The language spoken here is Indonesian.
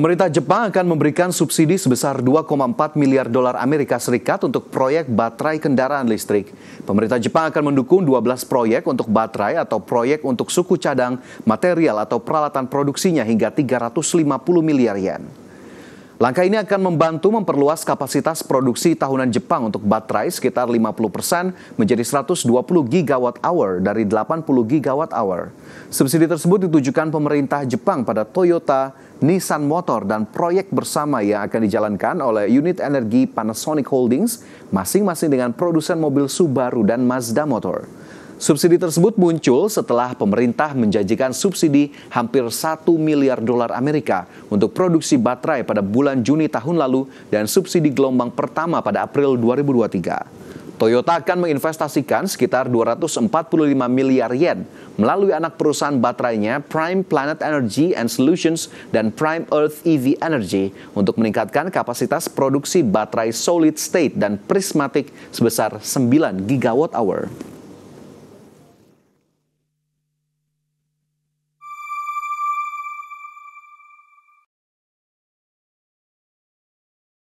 Pemerintah Jepang akan memberikan subsidi sebesar 2,4 miliar dolar Amerika Serikat untuk proyek baterai kendaraan listrik. Pemerintah Jepang akan mendukung 12 proyek untuk baterai atau proyek untuk suku cadang, material atau peralatan produksinya hingga 350 miliar yen. Langkah ini akan membantu memperluas kapasitas produksi tahunan Jepang untuk baterai sekitar 50% menjadi 120 gigawatt hour dari 80 gigawatt hour. Subsidi tersebut ditujukan pemerintah Jepang pada Toyota, Nissan Motor, dan proyek bersama yang akan dijalankan oleh unit energi Panasonic Holdings, masing-masing dengan produsen mobil Subaru dan Mazda Motor. Subsidi tersebut muncul setelah pemerintah menjanjikan subsidi hampir 1 miliar dolar Amerika untuk produksi baterai pada bulan Juni tahun lalu dan subsidi gelombang pertama pada April 2023. Toyota akan menginvestasikan sekitar 245 miliar yen melalui anak perusahaan baterainya Prime Planet Energy and Solutions dan Prime Earth EV Energy untuk meningkatkan kapasitas produksi baterai solid state dan prismatik sebesar 9 gigawatt hour.